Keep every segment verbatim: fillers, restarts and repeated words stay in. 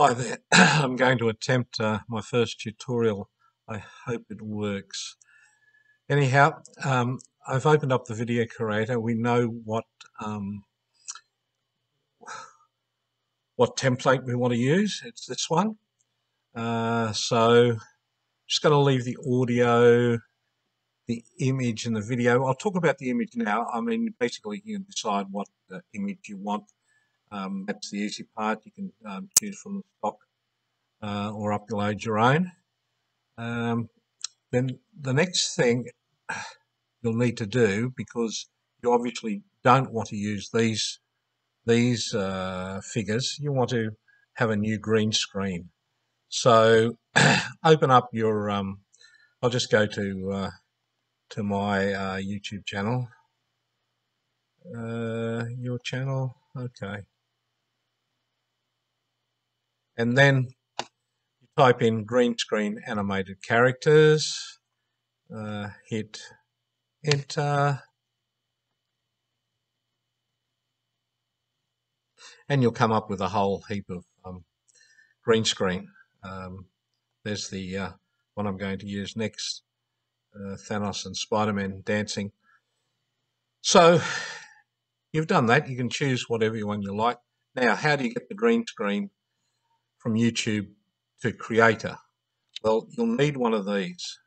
Hi there, I'm going to attempt uh, my first tutorial. I hope it works. Anyhow, um, I've opened up the video creator. We know what um, what template we want to use. It's this one. Uh, so I'm just going to leave the audio, the image and the video. I'll talk about the image now. I mean, basically you can decide what uh, image you want. Um, that's the easy part. You can um, choose from the stock uh, or upload your own. Um, then the next thing you'll need to do, because you obviously don't want to use these these uh, figures, you want to have a new green screen. So open up your. Um, I'll just go to uh, to my uh, YouTube channel. Uh, your channel, okay. And then you type in green screen animated characters, uh, hit enter, and you'll come up with a whole heap of um, green screen. Um, there's the uh, one I'm going to use next, uh, Thanos and Spider-Man dancing. So you've done that. You can choose whatever one you like. Now, how do you get the green screen from YouTube to Creator? Well, you'll need one of these.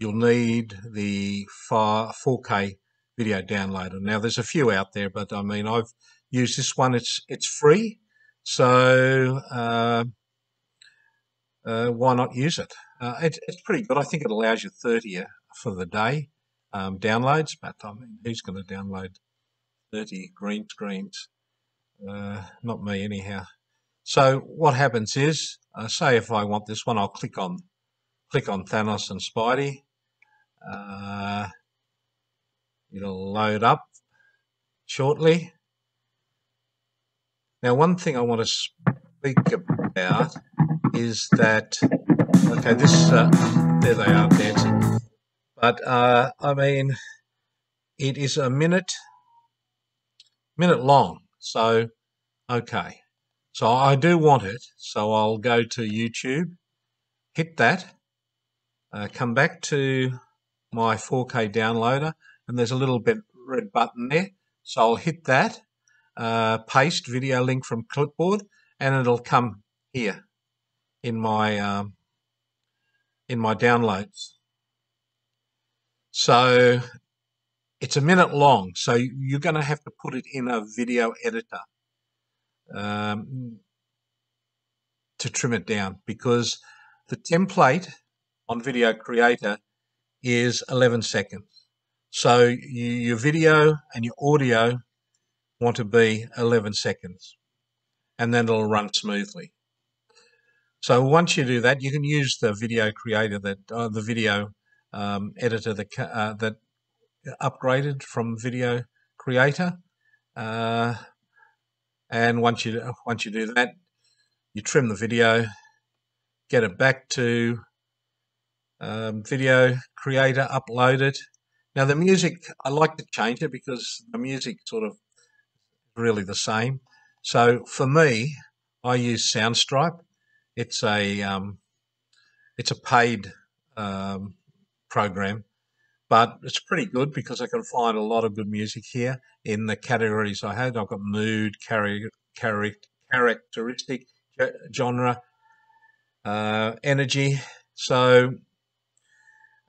You'll need the four K video downloader. Now, there's a few out there, but I mean, I've used this one. It's it's free, so uh, uh, why not use it? Uh, it? It's pretty good. I think it allows you thirty for the day um, downloads, but I mean, who's going to download thirty green screens? Uh, not me, anyhow. So what happens is, uh, say if I want this one, I'll click on click on Thanos and Spidey. Uh, it'll load up shortly. Now, one thing I want to speak about is that, okay, this uh, there they are dancing, but uh, I mean, it is a minute minute long. So okay. So I do want it, so I'll go to YouTube, hit that, uh, come back to my four K downloader, and there's a little bit red button there. So I'll hit that, uh, paste video link from clipboard, and it'll come here in my um, in my downloads. So it's a minute long, so you're going to have to put it in a video editor Um, to trim it down, because the template on Video Creator is eleven seconds. So you, your video and your audio want to be eleven seconds, and then it'll run smoothly. So once you do that, you can use the Video Creator that uh, the video um, editor that uh, that upgraded from Video Creator. Uh, And once you once you do that, you trim the video, get it back to um, Video Creator, upload it. Now the music, I like to change it because the music sort of really the same. So for me, I use Soundstripe. It's a um, it's a paid um, program, but it's pretty good because I can find a lot of good music here in the categories I had. I've got mood, characteristic, genre, uh, energy. So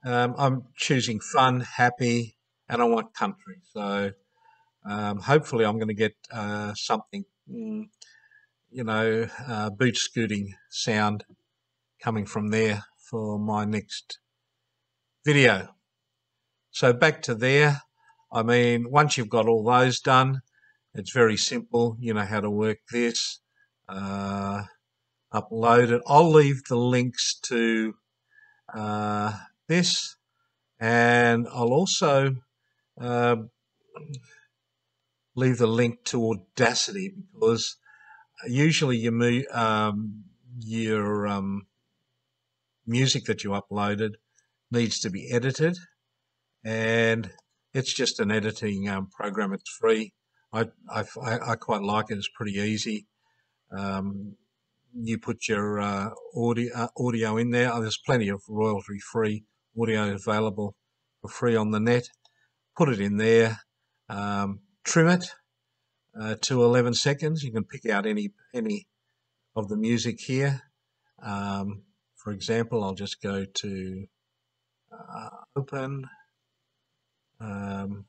um, I'm choosing fun, happy, and I want country. So um, hopefully I'm going to get uh, something, you know, uh, boot scooting sound coming from there for my next video. So back to there. I mean, once you've got all those done, it's very simple. You know how to work this, uh, upload it. I'll leave the links to uh, this, and I'll also uh, leave the link to Audacity, because usually you, um, your um, music that you uploaded needs to be edited. And it's just an editing um, program. It's free. I, I, I quite like it. It's pretty easy. Um, you put your uh, audio, uh, audio in there. There's plenty of royalty-free audio available for free on the net. Put it in there, um, trim it uh, to eleven seconds. You can pick out any any of the music here. Um, for example, I'll just go to uh, open. Um,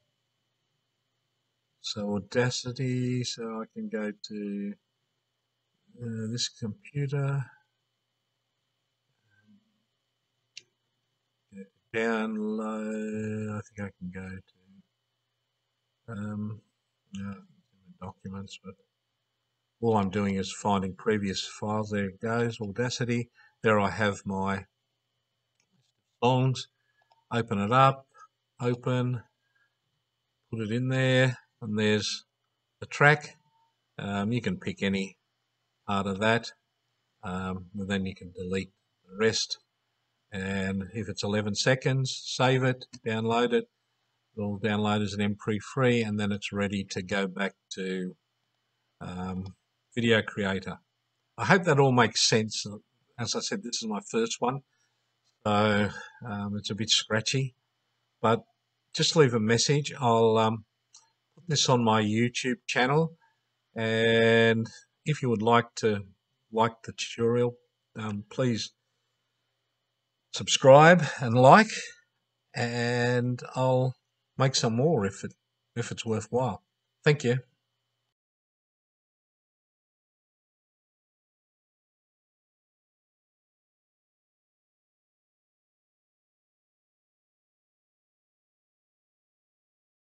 so Audacity, so I can go to uh, this computer, download, I think I can go to um, no, documents, but all I'm doing is finding previous files. There it goes, Audacity. There I have my songs. Open it up, open, put it in there, and there's the track. Um, you can pick any part of that, um, and then you can delete the rest. And if it's eleven seconds, save it, download it. It'll download as an M P three, and then it's ready to go back to um, Video Creator. I hope that all makes sense. As I said, this is my first one, so um, it's a bit scratchy. But just leave a message. I'll um, put this on my YouTube channel, and if you would like to like the tutorial, um, please subscribe and like, and I'll make some more if it if it's worthwhile. Thank you.